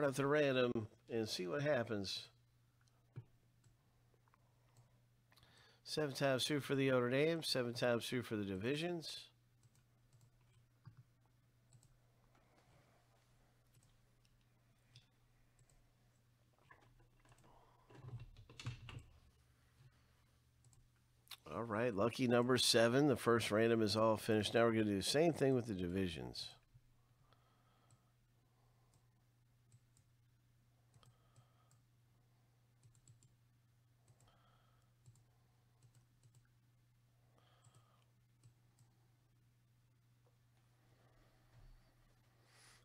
start at the random and see what happens. 7 times two for the Notre Dame, 7 times two for the divisions. All right, lucky number 7. The first random is all finished. Now we're going to do the same thing with the divisions.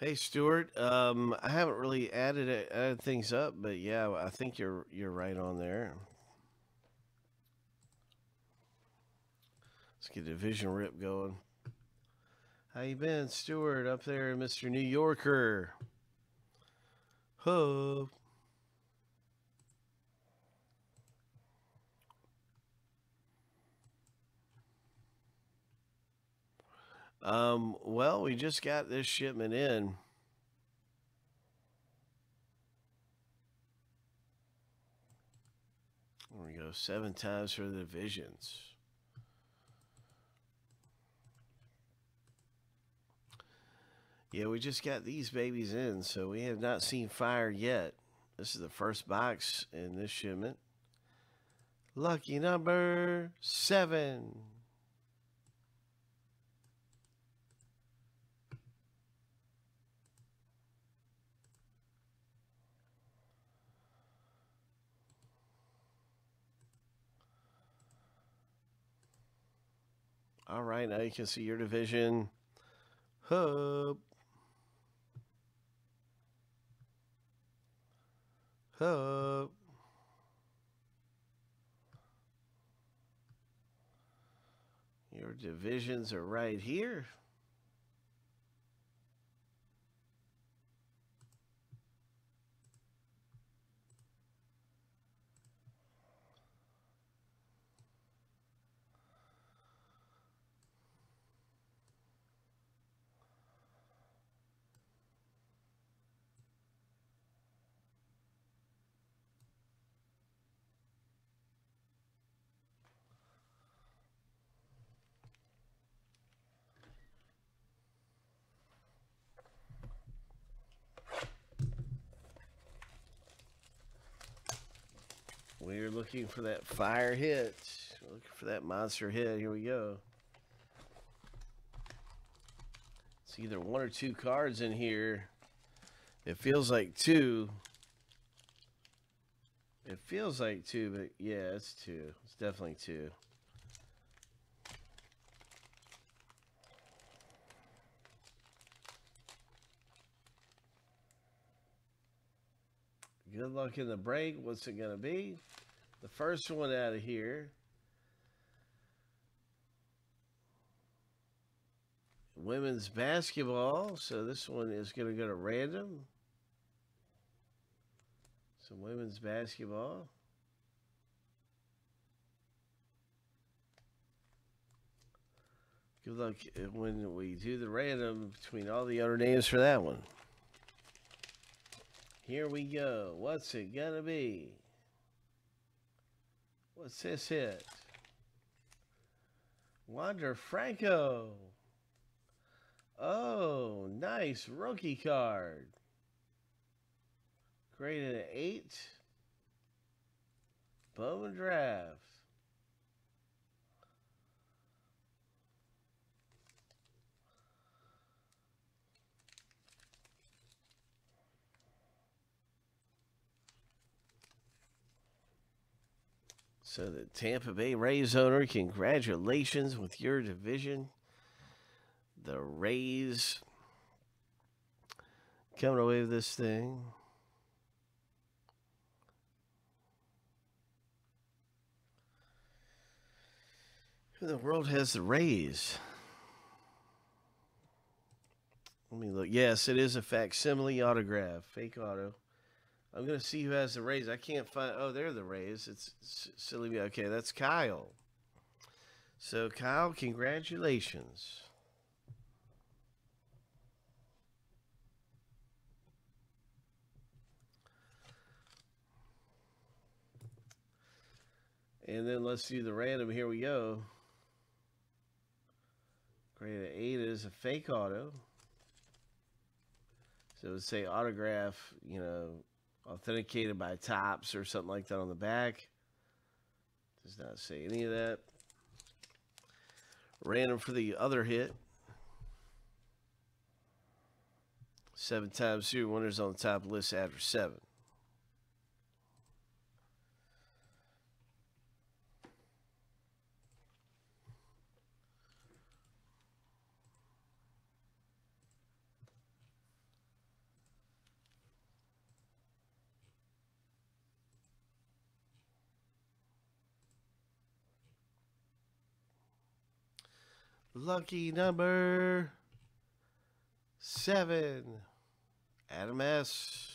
Hey, Stuart, I haven't really added things up, but yeah, I think you're right on there. Let's get a division rip going. How you been, Stuart, up there, Mr. New Yorker? Ho. Well, we just got this shipment in. There we go, 7 times for the divisions. Yeah, we just got these babies in, so we have not seen fire yet. This is the first box in this shipment. Lucky number 7. All right, now you can see your division. Hub. Your divisions are right here. We're looking for that fire hit. We're looking for that monster hit. Here we go. It's either 1 or 2 cards in here. It feels like 2. It feels like 2, but yeah, it's 2. It's definitely 2. Good luck in the break. What's it going to be? The first one out of here. Women's basketball. So this one is going to go to random. Some women's basketball. Good luck when we do the random between all the other names for that one. Here we go. What's it gonna be? What's this hit? Wander Franco. Oh, nice rookie card. Graded at 8. Bowman Draft. So the Tampa Bay Rays owner, congratulations with your division. The Rays coming away with this thing. Who in the world has the Rays? Let me look. Yes, it is a facsimile autograph, fake auto. I'm going to see who has the Rays. I can't find... Oh, they're the Rays. It's silly me. Okay, that's Kyle. So, Kyle, congratulations. And then let's do the random. Here we go. Grade of 8 is a fake auto. So it would say autograph, you know, authenticated by Topps or something like that on the back. Does not say any of that. Random for the other hit. 7 times two winners on the top list after 7. Lucky number 7, Adam S.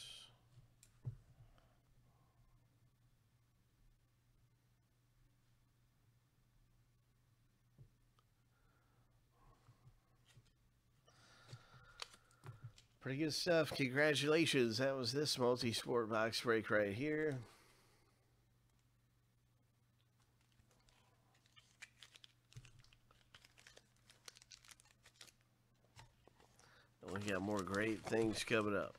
Pretty good stuff. Congratulations. That was this multi-sport box break right here. We got more great things coming up.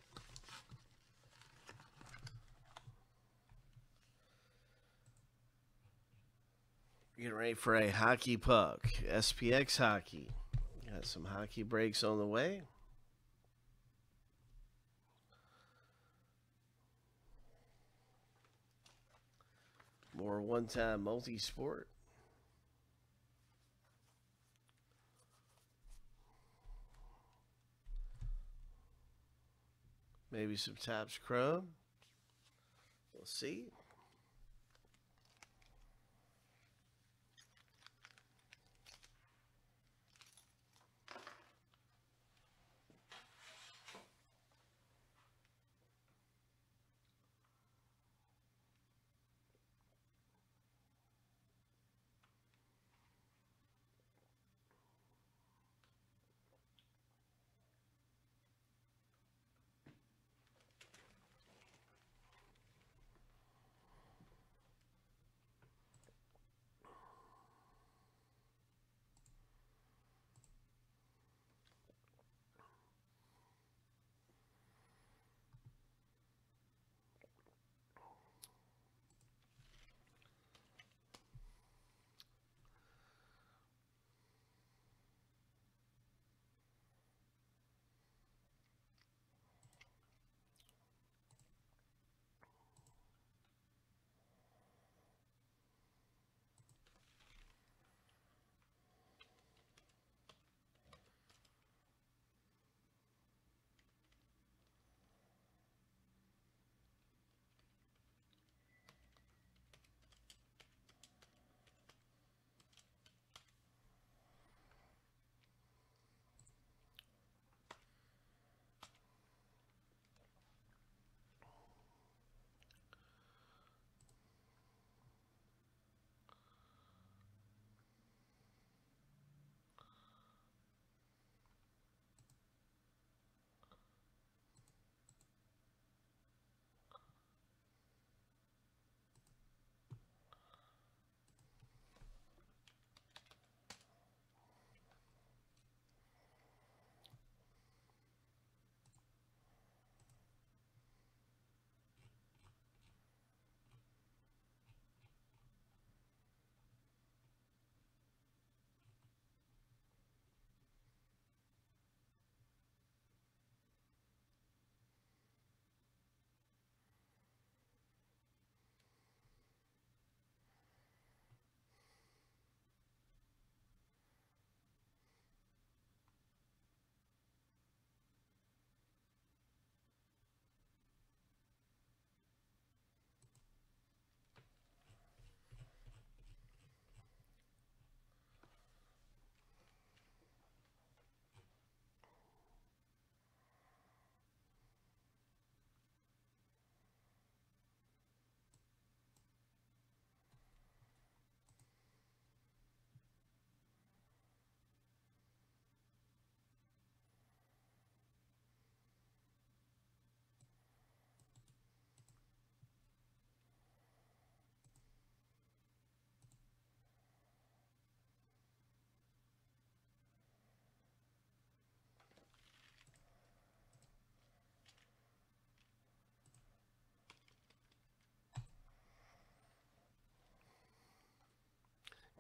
We're getting ready for a hockey puck. SPX hockey. Got some hockey breaks on the way. More one-time multi-sport. Maybe some Topps Chrome. We'll see.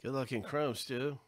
Good luck in Chrome, Stu.